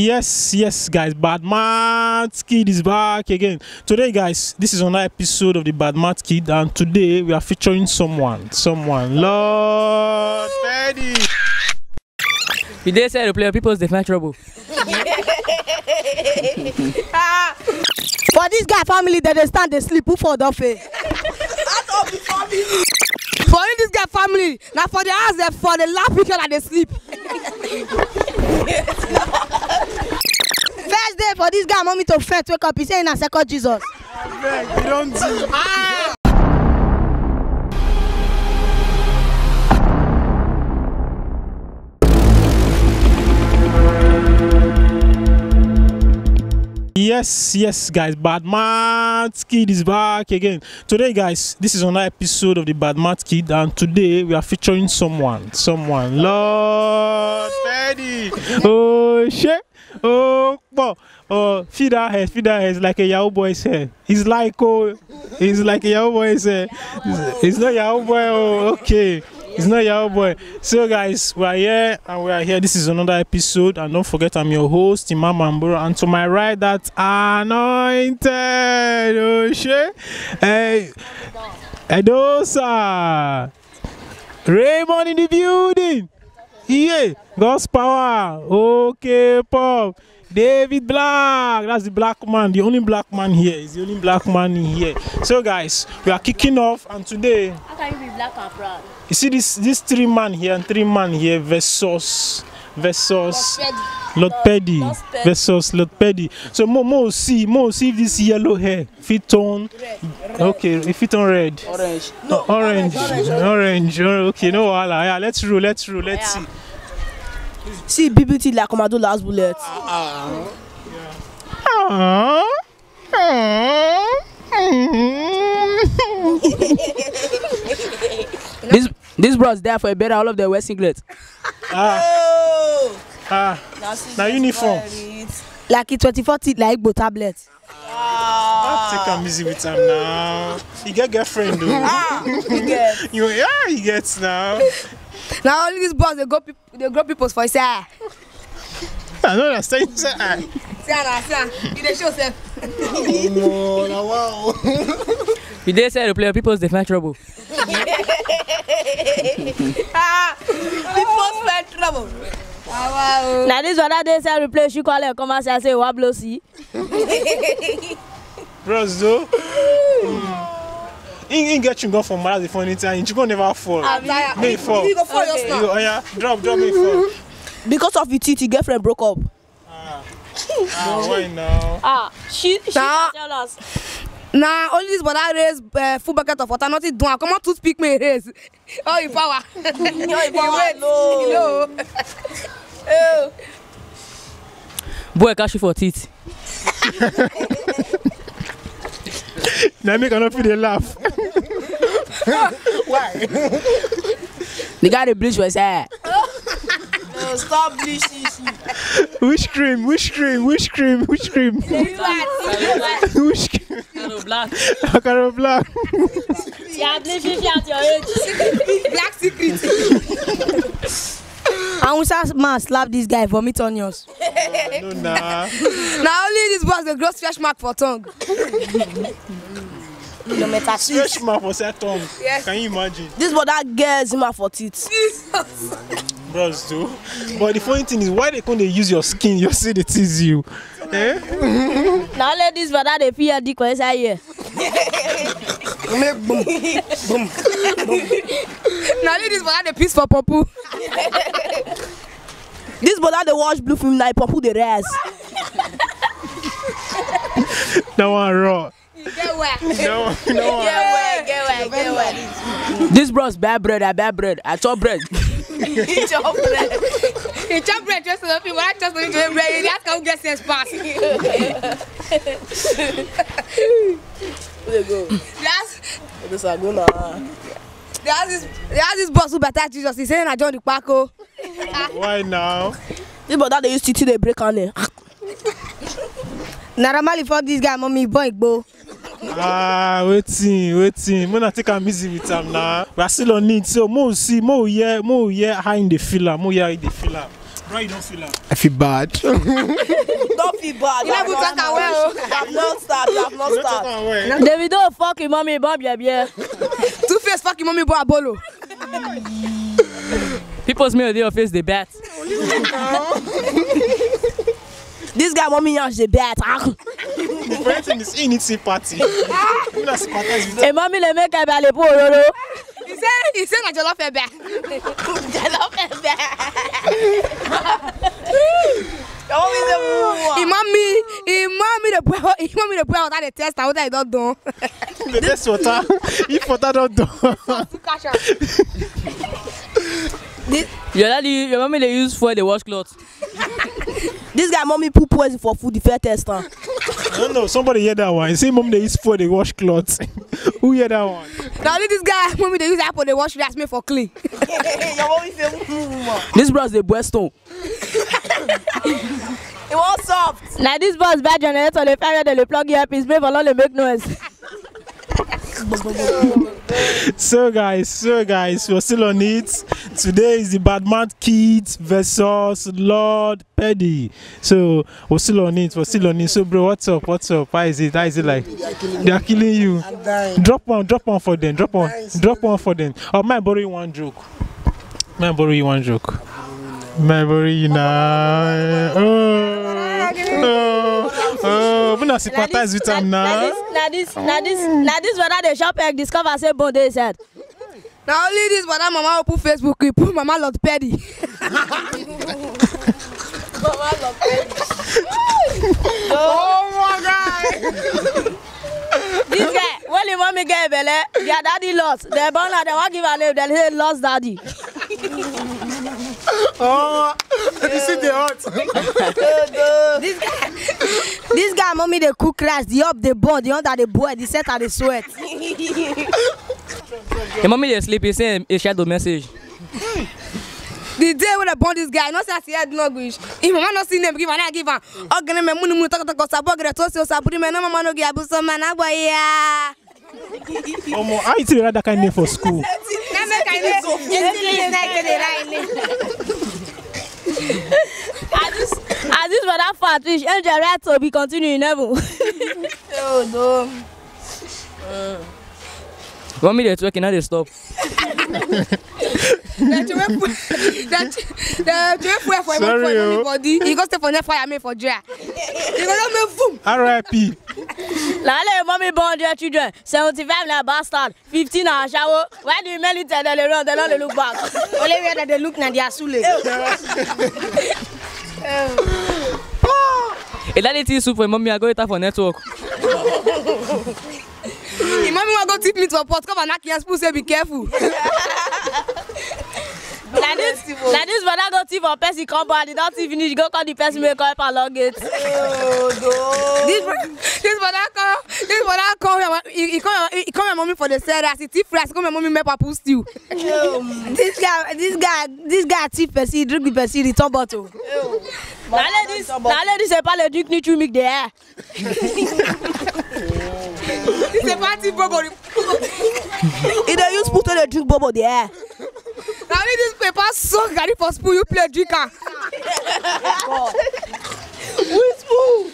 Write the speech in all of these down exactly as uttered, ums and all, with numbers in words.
Yes, yes, guys, Bad Mout Kid is back again. Today, guys, this is another episode of the Bad Mout Kid, and today we are featuring someone, someone, Lord Peddy. You dare say to play on people's defense trouble. Ah, for this guy family, they dey stand, they sleep, who for the face? That's all the family. For this guy family, now for the house, they for the lap people and they sleep. First day for this guy, mommy to first wake up, he say na second Jesus. Amen. You don't do. Ah. Yes, yes, guys, Bad Mout Kid is back again. Today, guys, this is another episode of the Bad Mout Kid, and today we are featuring someone, someone, Lord Peddy. Oh shit. Oh, but oh, feed that hair, feed that hair. It's like a Yahoo boy's hair. It's like oh, it's like a Yahoo boy's hair. It's, it's not Yahoo boy. Oh, okay, it's not Yahoo boy. So, guys, we are here and we are here. This is another episode, and don't forget, I'm your host, Imam Amboro, and to my right, that's Anointed Oshay. Hey, Edosa, Raymond in the building. Yeah, God's power. Okay, pop. David Black. That's the black man. The only black man here is the only black man in here. So, guys, we are kicking off, and today. How can you be black and proud? You see this this three man here and three man here versus versus Lord Peddy versus Lord Peddy. So more more see more see this yellow hair fit tone. Okay, if it on red. Orange. No, no orange. Orange. Orange. Orange. Okay, no wala. Yeah, let's roll, let's roll, let's yeah. see. See B B T like commando last bullet. Ah. Ah. This this bros there for a better all of their wear singlet. Ah. Ah. Now uniform. Like it twenty-four teeth like Igbo tablets. Take a easy with him now. You get girlfriend though. Ah, you get. You, yeah, he gets now. Now only these boys they go they grow people for say. I know that's say say. Say say. You dey show yourself. Oh no, wow. You dare say to play on people's defense trouble. Ah, people's defense trouble. Ah wow. Now this other day say we play she call her come and say say what blow see. Bros though, he get you go for mad the funny time. You go never fall. May fall. You go fall just now. Oh yeah, drop, drop, may fall. Because of your teeth, your girlfriend broke up. Ah, ah why now? Ah, she she tell us. Nah, only this brother raise uh, full bucket of water. Nothing do. Come on, toothpick me raise. Oh, you power. Oh, you power. No. Oh. Boy, catch you for teeth. Now make another feel the laugh. Why? The guy they bleach was hair. No, stop bleaching. Which cream? Which cream? Which cream? Which cream? Which cream? Caro black. Caro black. You are bleaching at your age. Black secret. I want that man slap this guy for me on yours. No, nah. Now only this box the gross fresh mark for tongue. Fresh mark for set tongue. Yes. Can you imagine? This boy that girl's mark for teeth. Bros too. But the funny thing is why they couldn't use your skin? You see they tease you. Eh? Now let this brother they feel dick for inside here. Boom, boom, boom. Now let this brother they piss for purple. This brother they watch blue film like purple the rest. That one raw. Get wet. No, no one. Get wet, get wet, get wet. This bro's bad bread, I bad bread, I chop bread. He chop bread. He chop bread just enough. People are just going to bread. You just can't get sense past. Where they go? That's. This are going on. There's this, there's this boss who better Jesus. He's saying I joined the Paco. Why now? This brother they used to they break on it. Normally for this guy, mommy boy go. Ah, waiting, waiting. We're not taking easy with him now. We're still on it. So more see, more yeah, more yeah. High in the filler, more yeah in the filler. Why you don't feel that? I feel bad. Don't feel bad. You never take away. I've not started. I've not started. David, don't fuck your mommy, Bob, yeah, yeah. Two face fuck your mommy, Bob, Abolo. People's me on their face, they bat. This guy want me to the bat. The first thing is he needs sympathy. Hey, mommy, let me get back the pool, Lolo. He said, he said that you love her back. You love her back. He mommy, he mommy the boy, he mommy the boy without the test, without he don't do. The test water, if water don't do. Your daddy, your mommy they use for the washcloth. This guy mommy put poison for food the fair test. No, no, somebody hear that one. You see, mom, they use for the washcloths. Who hear that one? Now, this guy, mommy, they use that for the wash that's made for clean. This bros, the breast stone. It was soft. Now, this bros, bad generator, the fire, the plug here, it's made for all the make noise. So, guys, so, guys, we're still on it. Today is the Bad Mout Kid versus Lord Peddy. So, we're still on it. We're still on it. So, bro, what's up? What's up? How is it? How is it like? They are killing you. Drop one. Drop one for them. Drop one. Drop one for them. Oh, man, borrow you one joke. Man, borrow you one joke. Man, borrow you now. Oh. Oh. Oh. We not sympathize with them now. Now this, now this, now this, whether they shop egg discover say bon day said. Now only this, whether mama open Facebook, we put mama Lord Peddy. Mama Lord Peddy. Oh my God. This guy, when the mommy get belle, their daddy lost. They born now, they want give her name, they say lost daddy. Oh, this is the hot. This guy, this guy, mommy, they cook rice. The up, the board, the under, the board, the set, and the sweat. The mommy, they sleep. He send a shadow message. The day when I born this guy, not say I no wish. If mama not see him, give her, give her. Oh, gonna me munu munu talk talk sabo, gonna toast you sabo. Me no mama no give abu so man abuya. Omo, how you tell that kind name for school? As this for that fat fish, and the rat will be continuing never. Oh no. Want me to talk and now they stop. Sorry, everybody. You go stay for next fire, me for dry. You go not me boom. R I P. Lale, mommy born their children. seventy-five na bastard. fifteen na shower. Why do you men it and they run? They don't look back. Only way that they look na their sule. If that is soup for mommy, I go it for network. If mommy want go tip me to a pot, come and knock your spoon. Say be careful. Like this, like this, when I go tip for person, come back. They don't finish. You go call the person, make up and log it. Oh no. This when I come, this when I come, he come, he come my mommy for the service. He tip rice, come my mommy make papu stew. This guy, this guy, this guy tip person, he drink the person, he turn bottle. Now let this, now let this, he parle drink nutrient milk there. This is party bubble. He don't use put on the drink bubble there. Now let this paper suck. Gary for spoon, you play drinker. Which spoon?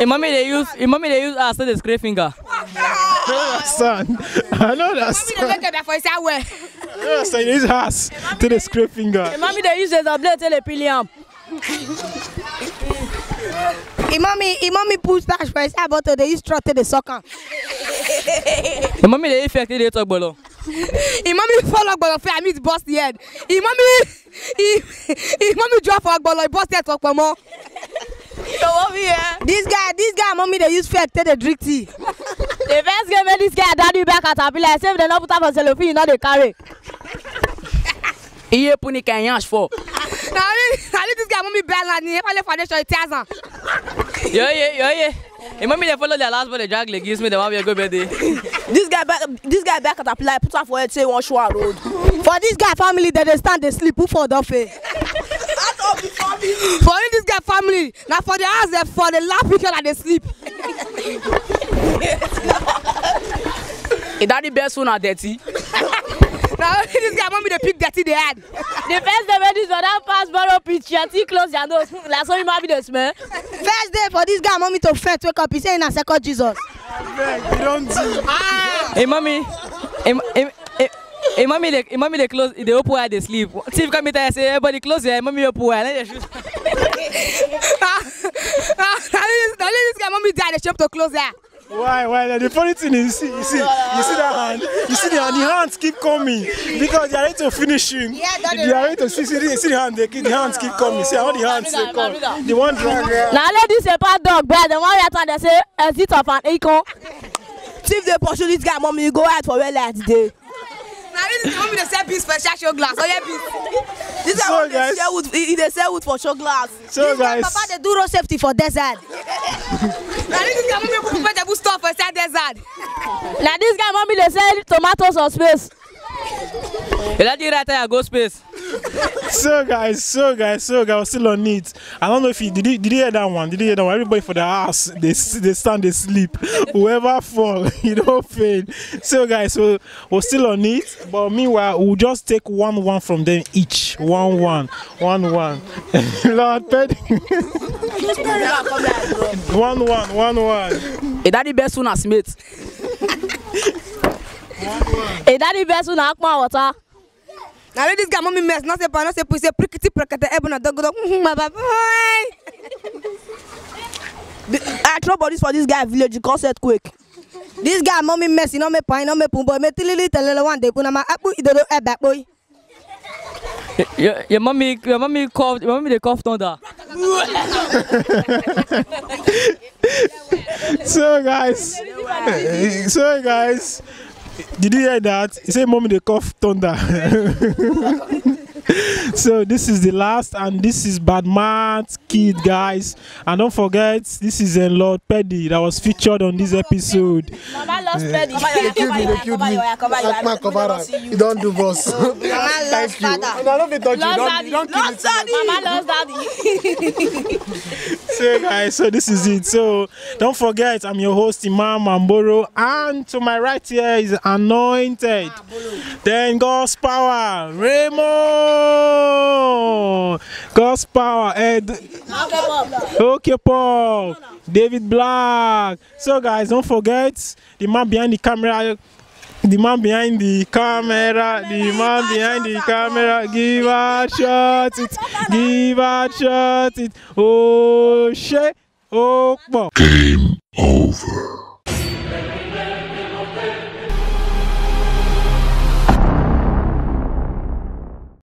Imami they use, Imami they use as the scrape finger. Son, I know that. Imami they make their voice that way. Yeah, son, use as to the scrape finger. Imami they use as a blade to the pilliam. Imami, Imami push that voice that bottle. They use throat to the sucker. Imami they effect they talk bolo. Imami follow bolo for I meet bust the head. Imami, Imami drop for bolo bust head talk for more. This guy, this guy, mommy, they use fake to the drink tea. The first game when this guy daddy back at a pillar, save the not put up on cellophane, you know they carry. He put the canyash for. Now, now this guy, mommy, bad lad, he only foundation is thousand. Yeah, yeah, yeah, yeah. Hey, mommy, they follow their last but the drag leg gives me the one we go birthday. This guy back, this guy back at a pillar, put up for it, say one short road. For this guy family, they stand, they sleep, put for the face. For in this guy family, now for the house, they for the lap people and they sleep. Is that the best one or dirty? Now this guy want me to pick dirty they had. The first day when this other pass borrow pitch, you close your nose. That's how you might be the smell. First day for this guy want me to first wake up. He say in a second Jesus. Amen. You don't do. Ah. Hey mommy. Hey, hey, hey. Hey, mommy, they, mommy, they close, they open where they sleep. See if come meet and say, everybody close your mommy open where. Now this guy, mommy, die, they shop to close there. Why? Why? The funny thing is, you see, you see, you see the hand, you see the hand, the hands keep coming because they are ready to finish him. Yeah, they are ready to see, see, see the hand, they keep, the hands keep coming. See how the hands they come. They want drag. Now let this a bad dog, but the one that they say, exit of an echo. See if they pursue this guy, mommy, you go out for well last day. Now this is mommy they sell piece for show glass. Oh yeah, piece. This is so mommy they sell wood. He they sell wood for show glass. So this guys, Papa they do road safety for desert. Now this is mommy they put vegetable store for sell desert. Now this guy mommy they sell tomatoes on space. Let you right there go space. So guys, so guys, so guys, still on it. I don't know if you did. You, did you hear that one? Did you hear that one? Everybody for the house, they they stand, they sleep. Whoever fall, you don't fail. So guys, so we're still on it. But meanwhile, we'll just take one one from them each. One one, one one. Lord Peddy. one one, one one. Is that the best one as mate? Is that the best one as water? Now this guy mommy mess, not say pan, not say pussy, prickety prickety, ebon a dog dog. My baby, I throw bodies for this guy village because earthquake. This guy mommy mess, he no me pan, he no me pump, but me tilili tilili one day, puna ma apu idoro ebak boy. Your your mommy, your mommy cough, your mommy they cough thunder. So guys, so guys. Did you hear that? He said, "Mommy, they cough thunder." So this is the last, and this is Bad Mout Kid, guys. And don't forget, this is a Lord Peddy that was featured on this episode. Mama lost Peddy. They killed me. They killed me. Akman, you don't do boss. Thank you. And I love it. Don't don't kill me. Mama lost daddy. So guys, so this is it. So don't forget, I'm your host Imam Amboro, and to my right here is Anointed. Then God's power, Raymond. God's power, Ed. Okay, Paul. David Black. So, guys, don't forget the man behind the camera. The man behind the camera. The man behind the camera. Give a shot it. Give a shot it. Oh, shit. Oh, Paul. Game.